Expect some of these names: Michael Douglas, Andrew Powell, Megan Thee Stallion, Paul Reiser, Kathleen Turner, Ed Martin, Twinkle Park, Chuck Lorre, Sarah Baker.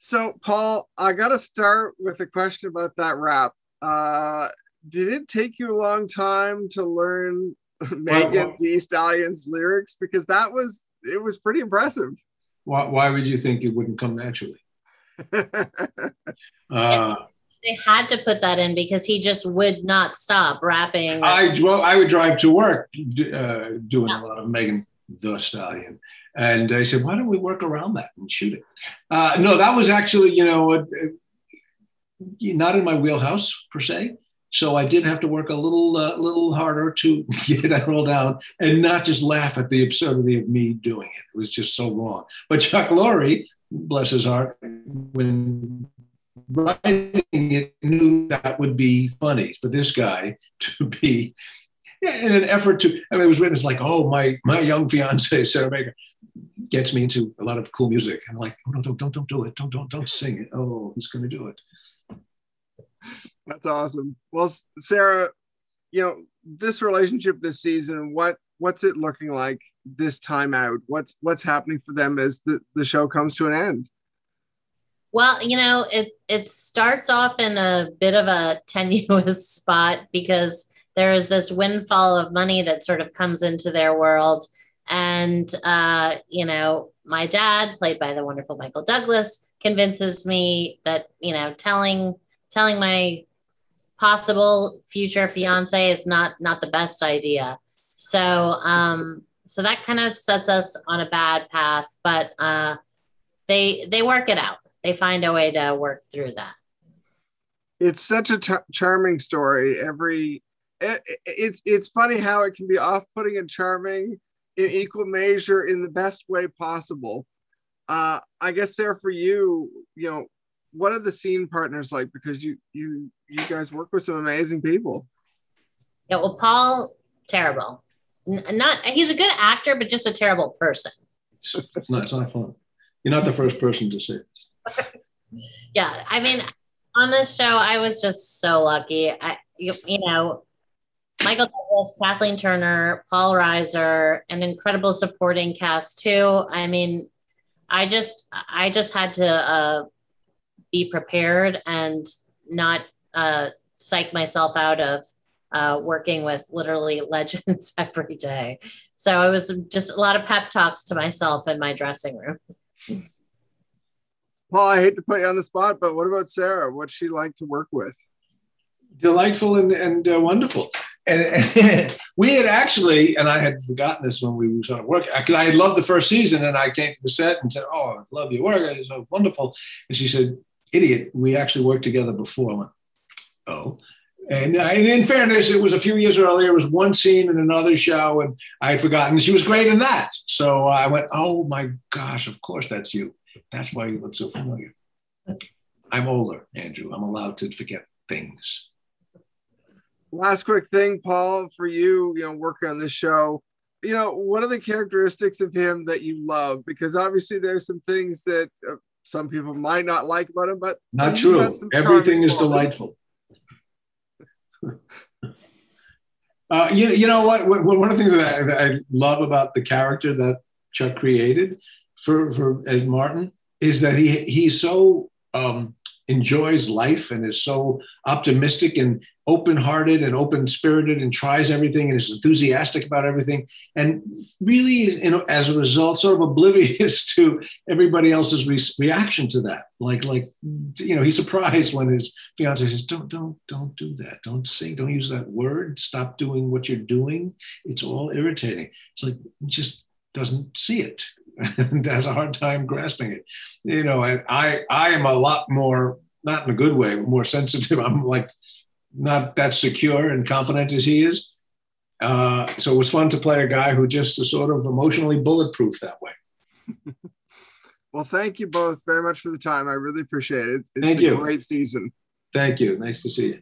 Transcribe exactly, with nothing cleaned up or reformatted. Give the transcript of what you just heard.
So, Paul, I got to start with a question about that rap. Uh, did it take you a long time to learn Megan Thee Stallion's lyrics? Because that was, it was pretty impressive. Why, why would you think it wouldn't come naturally? uh, they had to put that in because he just would not stop rapping. I drove, I would drive to work uh, doing yeah. a lot of Megan Thee Stallion. And I said, why don't we work around that and shoot it? Uh, no, that was actually, you know, a, a, not in my wheelhouse per se. So I did have to work a little, uh, little harder to get that all down and not just laugh at the absurdity of me doing it. It was just so wrong. But Chuck Lorre, bless his heart, when writing it, knew that would be funny for this guy to be in an effort to, I mean, it was written as like, oh, my, my young fiance, Sarah Baker, gets me into a lot of cool music. And I'm like, oh, no, don't, don't, don't do it. Don't, don't, don't sing it. Oh, who's going to do it? That's awesome. Well, Sarah, you know, this relationship this season, what, what's it looking like this time out? What's, what's happening for them as the, the show comes to an end? Well, you know, it, it starts off in a bit of a tenuous spot because there is this windfall of money that sort of comes into their world. And, uh, you know, my dad, played by the wonderful Michael Douglas, convinces me that, you know, telling telling my possible future fiance is not, not the best idea. So, um, so that kind of sets us on a bad path, but, uh, they, they work it out. They find a way to work through that. It's such a t- charming story. Every it, it's, it's funny how it can be off-putting and charming in equal measure in the best way possible. Uh, I guess, Sarah, for you, you know, what are the scene partners like? Because you you you guys work with some amazing people. Yeah, well, Paul, terrible. N- not he's a good actor, but just a terrible person. It's not, it's not fun. You're not the first person to say this. Yeah, I mean, on this show, I was just so lucky. I you, you know, Michael Douglas, Kathleen Turner, Paul Reiser, an incredible supporting cast too. I mean, I just I just had to. Uh, be prepared and not uh, psych myself out of uh, working with literally legends every day. So it was just a lot of pep talks to myself in my dressing room. Paul, I hate to put you on the spot, but what about Sarah? What's she like to work with? Delightful and, and uh, wonderful. And, and we had actually, and I had forgotten this when we started working, because I had loved the first season and I came to the set and said, oh, I love your work. It's so wonderful. And she said, idiot, we actually worked together before. I went, oh. And, and in fairness, it was a few years earlier. It was one scene in another show, and I had forgotten. She was great in that. So I went, oh, my gosh, of course, that's you. That's why you look so familiar. I'm older, Andrew. I'm allowed to forget things. Last quick thing, Paul, for you, you know, working on this show, you know, what are the characteristics of him that you love? Because obviously there's some things that uh, some people might not like about him, but not true. Everything is delightful. uh, you, you know what, what? One of the things that I, that I love about the character that Chuck created for, for Ed Martin is that he he's so um, enjoys life and is so optimistic and open-hearted and open-spirited and tries everything and is enthusiastic about everything and really, you know, as a result, sort of oblivious to everybody else's re- reaction to that. Like, like, you know, he's surprised when his fiance says, don't, don't, don't do that. Don't say, don't use that word. Stop doing what you're doing. It's all irritating. It's like, he just doesn't see it and has a hard time grasping it. You know, and I, I am a lot more, not in a good way, more sensitive. I'm like, not that secure and confident as he is. Uh, so it was fun to play a guy who just is sort of emotionally bulletproof that way. Well, thank you both very much for the time. I really appreciate it. It's, it's thank a you. Great season. Thank you. Nice to see you.